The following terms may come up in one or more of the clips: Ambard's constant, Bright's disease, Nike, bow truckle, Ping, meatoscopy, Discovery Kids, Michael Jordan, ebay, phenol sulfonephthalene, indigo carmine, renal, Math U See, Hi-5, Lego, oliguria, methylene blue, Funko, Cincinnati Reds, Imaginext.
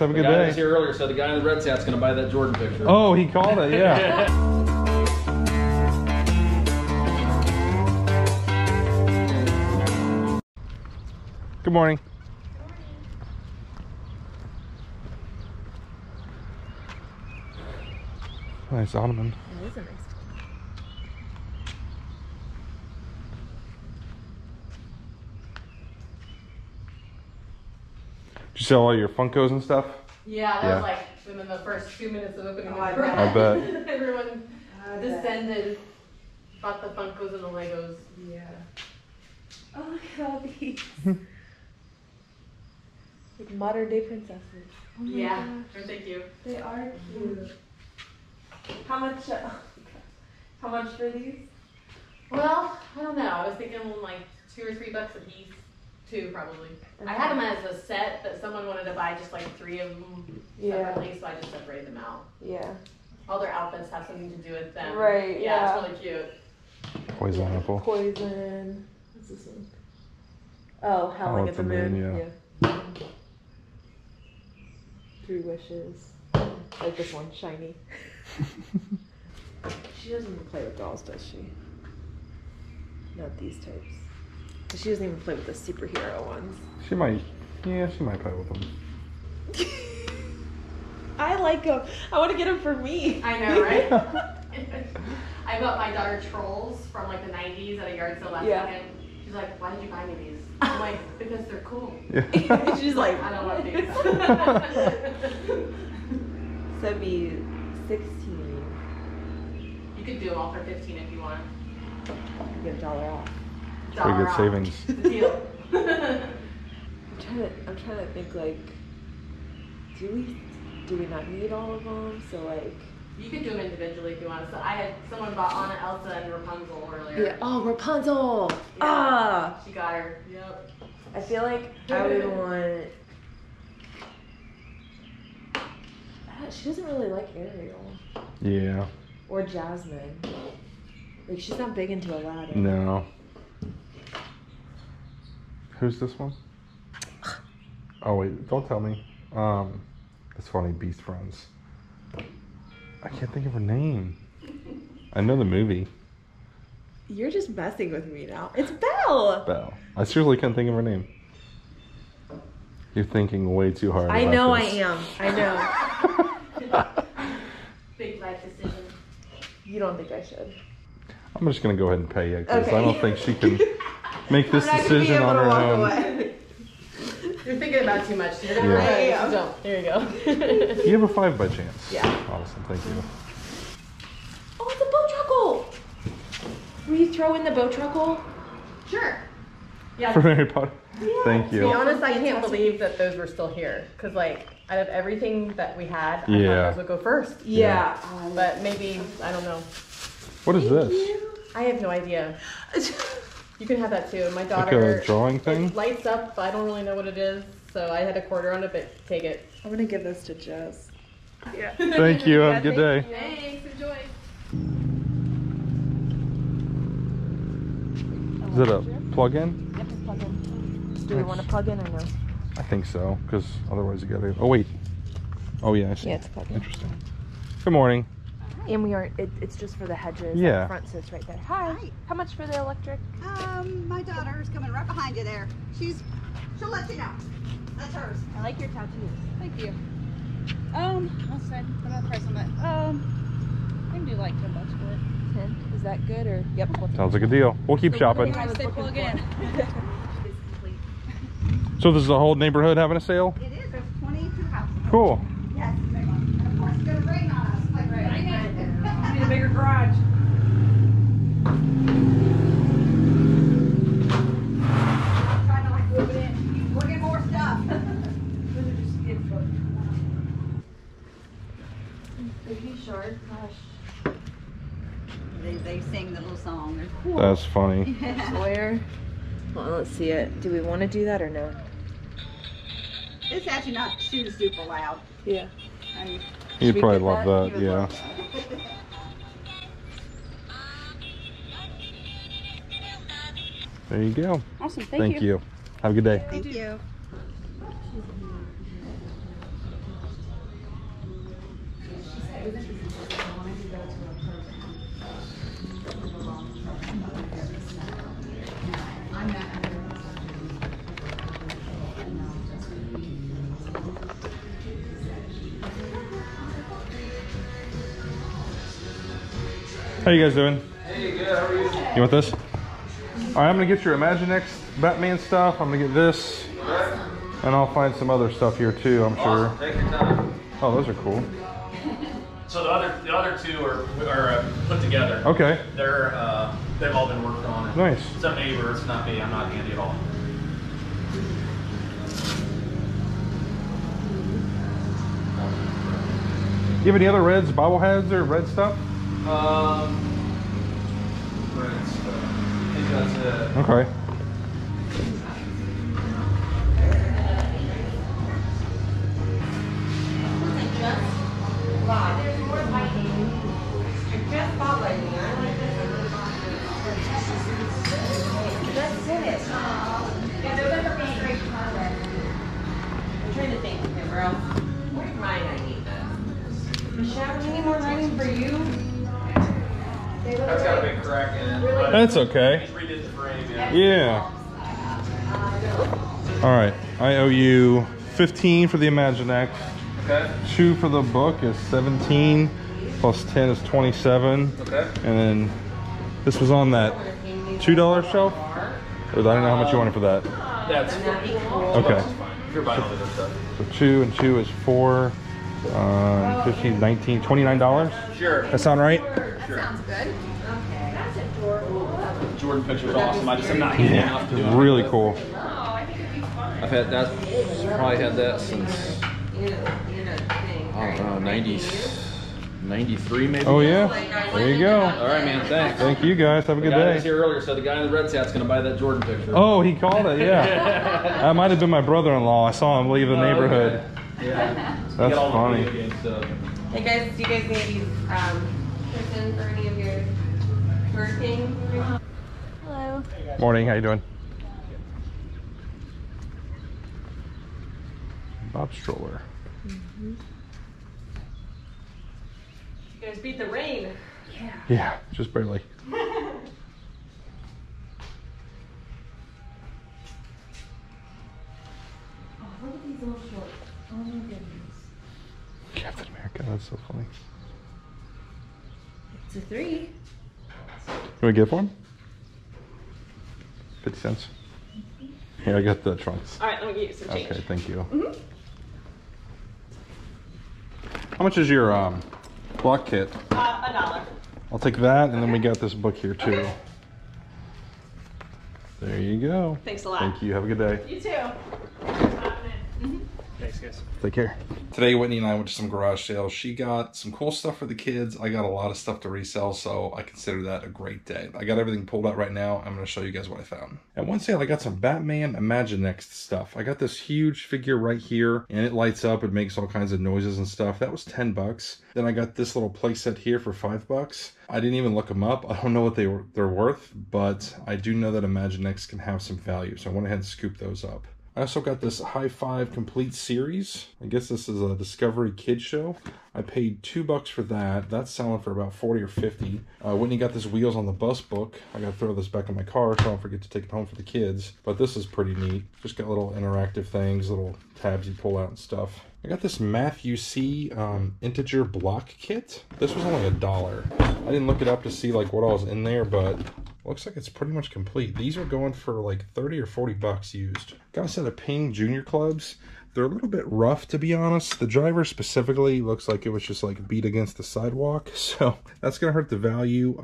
Have a good day. The guy was here earlier, so the guy in the Reds hat's going to buy that Jordan picture. Oh, he called it, yeah. Good morning. Nice ottoman. That is a nice one. Did you sell all your Funkos and stuff? Yeah, that was like within the first 2 minutes of opening the door. I bet. Everyone descended, bought the Funkos and the Legos. Yeah. Oh, look at all these. Like modern day princesses. Oh yeah, gosh. Thank you. They are cute. How much for these? Well, I don't know. I was thinking like $2 or $3 a piece. Two probably. Okay. I had them as a set, but someone wanted to buy just like 3 of them separately, so I just separated them out. Yeah. All their outfits have something to do with them. Right. Yeah, it's really cute. Poison apple. Poison. What's this one? Oh, Howling at the Moon. Yeah. Three Wishes. Like this one, shiny. She doesn't even play with dolls, does she? Not these types. She doesn't even play with the superhero ones. She might. Yeah, she might play with them. I like them. I want to get them for me. I know, right? I bought my daughter Trolls from like the 90s at a yard sale last weekend. She's like, why did you buy me these? I'm like, because they're cool. Yeah. She's like, I don't want these. So it'd be 16. You could do them all for 15 if you want. You get $1 off. Pretty good savings. Deal. I'm trying to think, like, do we not need all of them? So like, you could do them individually if you want. So I had someone bought Anna, Elsa, and Rapunzel earlier. Yeah. Oh, Rapunzel! Yeah. Ah, she got her. Yep. I feel like I would want. She doesn't really like Ariel. Yeah. Or Jasmine. Like, she's not big into Aladdin. No. Who's this one? Oh wait, don't tell me. It's funny, Beast Friends. I can't think of her name. I know the movie. You're just messing with me now. It's Belle. Belle. I seriously can't think of her name. You're thinking way too hard. I know this. I am. I know. Big life decision. You don't think I should? I'm just gonna go ahead and pay you because I don't think she can make this decision on her own. Away. You're thinking about too much. You're gonna go. There you go. You have a 5 by chance. Yeah. Awesome. Thank you. Oh, it's a bow truckle. Will you throw in the bow truckle? Sure. Yeah. For Harry Potter. Yeah. Thank you. To be honest, I can't believe that those were still here. Because, like, out of everything that we had, I thought those would go first. Yeah. But maybe, I don't know. What is this? I have no idea. You can have that, too. My daughter... Like a drawing thing? It lights up. I don't really know what it is. So I had $25 on it, but take it. I'm going to give this to Jess. Yeah. Thank you. Have a good day. Thanks. Enjoy. Is it a plug-in? Yep, it's plug-in. Do we want to plug in or no? I think so, because otherwise you gotta. Oh wait. Oh yeah, I see. Yeah, it's plug in. Interesting. Good morning. Hi. And we aren't. It's just for the hedges. Yeah. The front sits right there. Hi. Hi. How much for the electric? My daughter's coming right behind you there. She'll let you know. That's hers. I like your tattoos. Thank you. What's that? I'm not pricing that. I do like 10 bucks for it. 10? Is that good or? Yep. We'll sounds like a deal. We'll keep shopping. I say plug in. So this is the whole neighborhood having a sale? It is. There's 22 houses. Cool. Yes. Of course, it's going to rain on us. Like right now. We need a bigger garage. I'm trying to like move it in. We'll get more stuff. Baby Shark. Gosh. They sing the little song. They're cool. That's funny. Sawyer. Well, let's see it. Do we want to do that or no? It's actually not super loud. Yeah. I mean, you'd probably love that, yeah. There you go. Awesome, thank you. Have a good day. Thank you. How you guys doing? Hey, good, how are you? You want this? All right, I'm gonna get your Imaginext Batman stuff. I'm gonna get this. And I'll find some other stuff here too, I'm awesome. Sure. Take your time. Oh, those are cool. So the other two are put together. Okay. They're they've all been worked on. And nice. It's a neighbor. It's not me. I'm not handy at all. You have any other Reds bobbleheads or red stuff? Red stuff. I think that's it. Okay. That's okay. Yeah. All right. I owe you 15 for the Imaginext. Okay. 2 for the book is 17. Plus 10 is 27. Okay. And then this was on that $2 shelf. I don't know how much you wanted for that. That's okay. So 2 and 2 is 4. 15, 19, $29. Sure. That sound right? Sure. That sounds good. Jordan picture's awesome. I just am not handy enough to do it. Really cool. I've had that, probably had that since, I don't know, 90s, 93 maybe. Oh yeah, there you go. All right, man, thanks. Thank you guys, have a good day. The guy that was here earlier said the guy in the red hat's gonna buy that Jordan picture. Oh, he called it, yeah. That might have been my brother-in-law. I saw him leave the neighborhood. Okay. Yeah. That's funny. Hey guys, do you guys need these person for any of your birthing? Hello. Morning, how you doing? Bob stroller. Mm-hmm. You guys beat the rain. Yeah. Yeah, just barely. Oh, look at these little shorts. Oh my goodness. Captain America, that's so funny. It's a 3. You want to get it for him? 50 cents. Here, I got the trunks. All right, let me get you some change. Okay, thank you. Mm-hmm. How much is your block kit? $1. I'll take that, and then we got this book here, too. Okay. There you go. Thanks a lot. Thank you. Have a good day. You too. Mm-hmm. Thanks, guys. Take care. Today, Whitney and I went to some garage sales. She got some cool stuff for the kids. I got a lot of stuff to resell, so I consider that a great day. I got everything pulled out right now. I'm going to show you guys what I found. At one sale, I got some Batman Imaginext stuff. I got this huge figure right here, and it lights up. It makes all kinds of noises and stuff. That was 10 bucks. Then I got this little playset here for 5 bucks. I didn't even look them up. I don't know what they're worth, but I do know that Imaginext can have some value, so I went ahead and scooped those up. I also got this Hi-5 complete series. I guess this is a Discovery Kids show. I paid $2 for that. That's selling for about 40 or 50. Whitney got this Wheels on the Bus book. I gotta throw this back in my car so I don't forget to take it home for the kids. But this is pretty neat. Just got little interactive things, little tabs you pull out and stuff. I got this Math U See integer block kit. This was only $1. I didn't look it up to see like what all was in there, but looks like it's pretty much complete. These are going for like 30 or 40 bucks used. Got a set of Ping Junior Clubs. They're a little bit rough, to be honest. The driver specifically looks like it was just like beat against the sidewalk. So that's gonna hurt the value.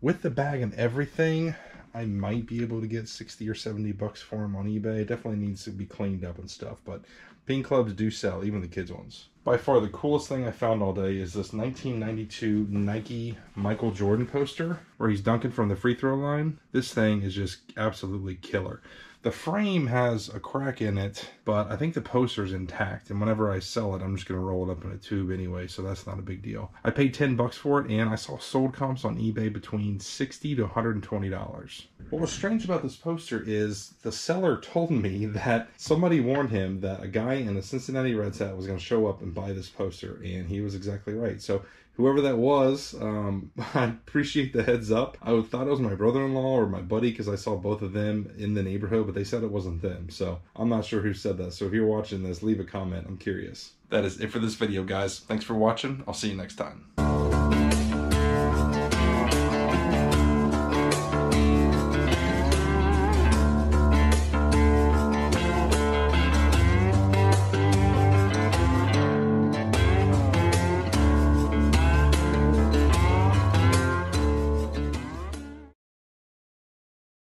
With the bag and everything, I might be able to get 60 or 70 bucks for them on eBay. It definitely needs to be cleaned up and stuff, but Ping clubs do sell, even the kids' ones. By far the coolest thing I found all day is this 1992 Nike Michael Jordan poster where he's dunking from the free throw line. This thing is just absolutely killer. The frame has a crack in it But I think the poster's intact, and whenever I sell it, I'm just going to roll it up in a tube anyway, so that's not a big deal. I paid $10 for it, and I saw sold comps on eBay between $60 to $120. What was strange about this poster is the seller told me that somebody warned him that a guy in a Cincinnati Reds hat was going to show up and buy this poster, and he was exactly right. So whoever that was, I appreciate the heads up. I thought it was my brother-in-law or my buddy because I saw both of them in the neighborhood, but they said it wasn't them. So I'm not sure who said that. So if you're watching this, leave a comment. I'm curious. That is it for this video, guys. Thanks for watching. I'll see you next time.